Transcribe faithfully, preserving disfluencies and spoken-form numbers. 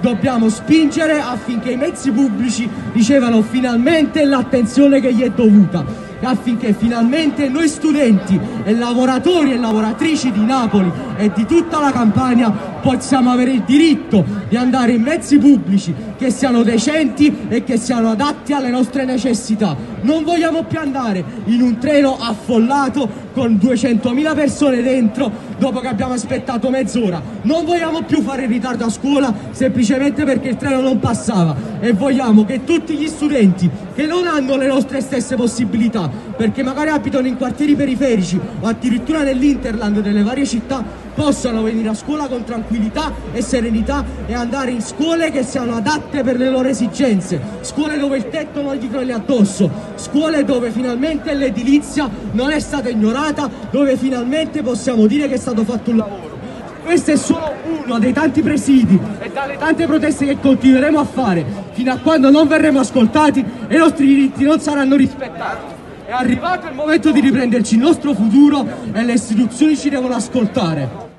dobbiamo spingere affinché i mezzi pubblici ricevano finalmente l'attenzione che gli è dovuta, affinché finalmente noi studenti e lavoratori e lavoratrici di Napoli e di tutta la Campania possiamo avere il diritto di andare in mezzi pubblici che siano decenti e che siano adatti alle nostre necessità. Non vogliamo più andare in un treno affollato con duecentomila persone dentro dopo che abbiamo aspettato mezz'ora. Non vogliamo più fare ritardo a scuola semplicemente perché il treno non passava, e vogliamo che tutti gli studenti che non hanno le nostre stesse possibilità, perché magari abitano in quartieri periferici o addirittura nell'Interland delle varie città, possano venire a scuola con tranquillità e serenità e andare in scuole che siano adatte per le loro esigenze, scuole dove il tetto non gli crolli addosso, scuole dove finalmente l'edilizia non è stata ignorata, dove finalmente possiamo dire che è stato fatto un lavoro. Questo è solo uno dei tanti presidi e dalle tante proteste che continueremo a fare fino a quando non verremo ascoltati e i nostri diritti non saranno rispettati. È arrivato il momento di riprenderci il nostro futuro e le istituzioni ci devono ascoltare.